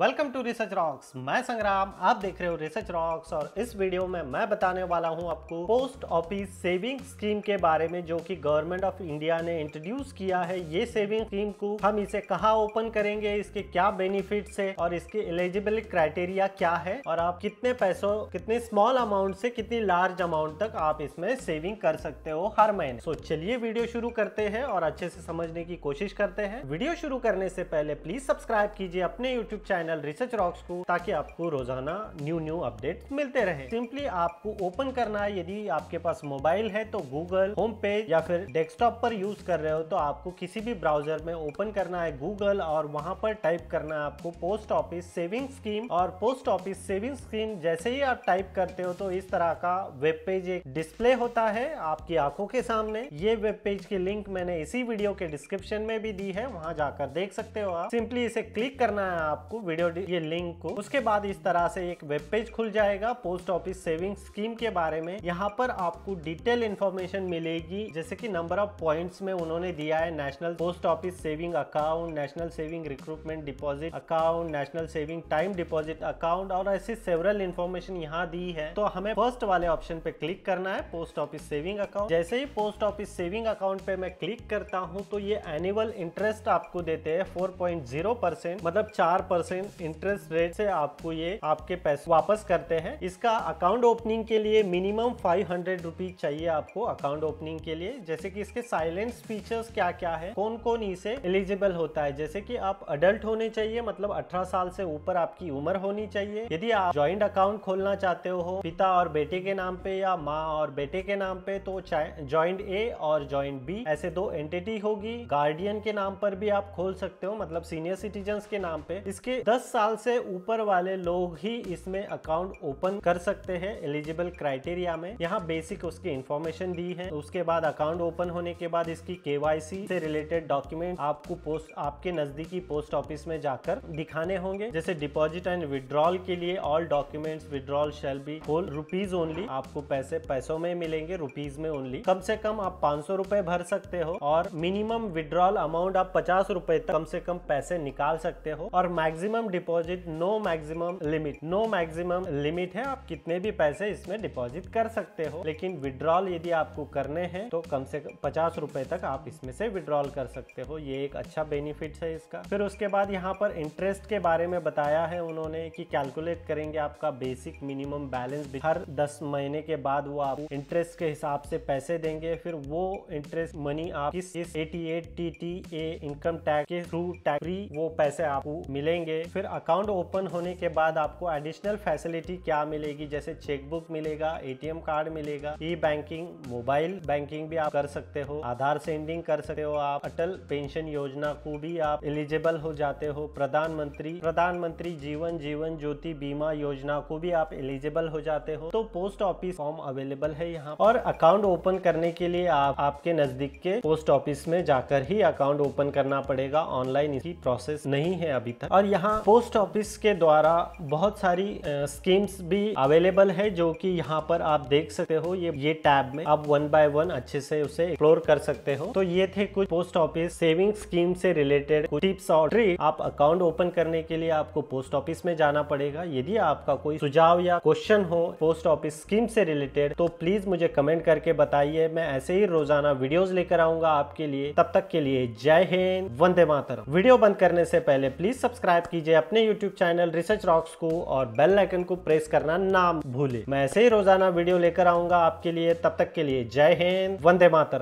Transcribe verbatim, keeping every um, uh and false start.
Welcome to research rocks. मैं संग्राम, आप देख रहे हो रिसर्च रॉक्स और इस वीडियो में मैं बताने वाला हूं आपको पोस्ट ऑफिस सेविंग स्कीम के बारे में, जो कि गवर्नमेंट ऑफ इंडिया ने इंट्रोड्यूस किया है। ये सेविंग स्कीम को हम इसे कहां ओपन करेंगे, इसके क्या बेनिफिट्स है और इसके एलिजिबल क्राइटेरिया क्या है और आप कितने पैसों, कितने स्मॉल अमाउंट से कितनी लार्ज अमाउंट तक आप इसमें सेविंग कर सकते हो हर महीने। सो चलिए वीडियो शुरू करते हैं और अच्छे से समझने की कोशिश करते हैं। वीडियो शुरू करने से पहले प्लीज सब्सक्राइब कीजिए अपने यूट्यूब चैनल रिसर्च रॉक्स को, ताकि आपको रोजाना न्यू न्यू अपडेट मिलते रहे। सिंपली आपको ओपन करना है, यदि आपके पास मोबाइल है तो गूगल होम पेज या फिर डेस्कटॉप पर यूज कर रहे हो तो आपको किसी भी ब्राउजर में ओपन करना है गूगल और वहां पर टाइप करना है आपको पोस्ट ऑफिस सेविंग स्कीम और पोस्ट ऑफिस सेविंग स्कीम। जैसे ही आप टाइप करते हो तो इस तरह का वेब पेज एक डिस्प्ले होता है आपकी आंखों के सामने। ये वेब पेज की लिंक मैंने इसी वीडियो के डिस्क्रिप्शन में भी दी है, वहां जाकर देख सकते हो आप। सिंपली इसे क्लिक करना है आपको ये लिंक को। उसके बाद इस तरह से एक वेब पेज खुल जाएगा पोस्ट ऑफिस सेविंग स्कीम के बारे में। यहाँ पर आपको डिटेल इंफॉर्मेशन मिलेगी, जैसे कि नंबर ऑफ पॉइंट्स में उन्होंने दिया है national post office saving account, national saving recruitment deposit account, national saving time deposit account और ऐसी सेवरल इंफॉर्मेशन यहाँ दी है। तो हमें फर्स्ट वाले ऑप्शन पे क्लिक करना है, पोस्ट ऑफिस सेविंग अकाउंट। जैसे ही पोस्ट ऑफिस सेविंग अकाउंट पे मैं क्लिक करता हूँ तो ये एनुअल इंटरेस्ट आपको देते हैं फोर पॉइंट जीरो परसेंट, मतलब चार परसेंट इंटरेस्ट रेट से आपको ये आपके पैसे वापस करते हैं। इसका अकाउंट ओपनिंग के लिए मिनिमम फाइव हंड्रेड रुपीज चाहिए आपको अकाउंट ओपनिंग के लिए। जैसे कि इसके साइलेंस फीचर्स क्या क्या है, कौन कौन इसे एलिजिबल होता है, जैसे कि आप अडल्ट होने चाहिए, मतलब अठारह साल से ऊपर आपकी उम्र होनी चाहिए। यदि आप ज्वाइंट अकाउंट खोलना चाहते हो पिता और बेटे के नाम पे या माँ और बेटे के नाम पे, तो ज्वाइंट ए और ज्वाइंट बी ऐसे दो एंटिटी होगी। गार्डियन के नाम पर भी आप खोल सकते हो, मतलब सीनियर सिटीजन के नाम पे। इसके दस साल से ऊपर वाले लोग ही इसमें अकाउंट ओपन कर सकते हैं एलिजिबल क्राइटेरिया में। यहाँ बेसिक उसकी इंफॉर्मेशन दी है। उसके बाद अकाउंट ओपन होने के बाद इसकी केवाईसी से रिलेटेड डॉक्यूमेंट आपको पोस्ट आपके नजदीकी पोस्ट ऑफिस में जाकर दिखाने होंगे, जैसे डिपॉजिट एंड विड्रॉल के लिए all documents withdrawal shall be whole rupees only. आपको पैसे पैसों में मिलेंगे, रुपीज में ओनली। कम से कम आप पाँच सौ रुपए भर सकते हो और मिनिमम विड्रॉल अमाउंट आप पचास रुपए तक कम से कम पैसे निकाल सकते हो। और maximum deposit no maximum limit, no maximum limit है, आप कितने भी पैसे इसमें डिपॉजिट कर सकते हो। लेकिन विड्रॉल यदि आपको करने हैं तो कम से कम पचास रुपए तक आप इसमें से विड्रॉल कर सकते हो। ये एक अच्छा बेनिफिट है इसका। फिर उसके बाद यहाँ पर इंटरेस्ट के बारे में बताया है उन्होंने कि कैलकुलेट करेंगे आपका बेसिक मिनिमम बैलेंस। हर दस महीने के बाद वो आप इंटरेस्ट के हिसाब से पैसे देंगे, फिर वो इंटरेस्ट मनी आप किस अठासी T T A income tax के थ्रू टैक्स फ्री वो पैसे आपको मिलेंगे। फिर अकाउंट ओपन होने के बाद आपको एडिशनल फैसिलिटी क्या मिलेगी, जैसे चेकबुक मिलेगा, एटीएम कार्ड मिलेगा, ई बैंकिंग, मोबाइल बैंकिंग भी आप कर सकते हो, आधार सेंडिंग कर सकते हो आप, अटल पेंशन योजना को भी आप एलिजिबल हो जाते हो, प्रधानमंत्री प्रधानमंत्री जीवन जीवन ज्योति बीमा योजना को भी आप एलिजिबल हो जाते हो। तो पोस्ट ऑफिस फॉर्म अवेलेबल है यहाँ, और अकाउंट ओपन करने के लिए आप आपके नजदीक के पोस्ट ऑफिस में जाकर ही अकाउंट ओपन करना पड़ेगा। ऑनलाइन इसकी प्रोसेस नहीं है अभी तक। और यहाँ पोस्ट ऑफिस के द्वारा बहुत सारी स्कीम्स भी अवेलेबल है, जो कि यहाँ पर आप देख सकते हो। ये ये टैब में आप वन बाय वन अच्छे से उसे एक्सप्लोर कर सकते हो। तो ये थे कुछ पोस्ट ऑफिस सेविंग स्कीम से रिलेटेड कुछ टिप्स और ट्रिक। आप अकाउंट ओपन करने के लिए आपको पोस्ट ऑफिस में जाना पड़ेगा। यदि आपका कोई सुझाव या क्वेश्चन हो पोस्ट ऑफिस स्कीम से रिलेटेड तो प्लीज मुझे कमेंट करके बताइए। मैं ऐसे ही रोजाना वीडियोज लेकर आऊंगा आपके लिए। तब तक के लिए जय हिंद, वंदे मातरम। वीडियो बंद करने से पहले प्लीज सब्सक्राइब कीजिए अपने यूट्यूब चैनल रिसर्च रॉक्स को और बेल आइकन को प्रेस करना ना भूले। मैं ऐसे ही रोजाना वीडियो लेकर आऊंगा आपके लिए। तब तक के लिए जय हिंद, वंदे मातरम।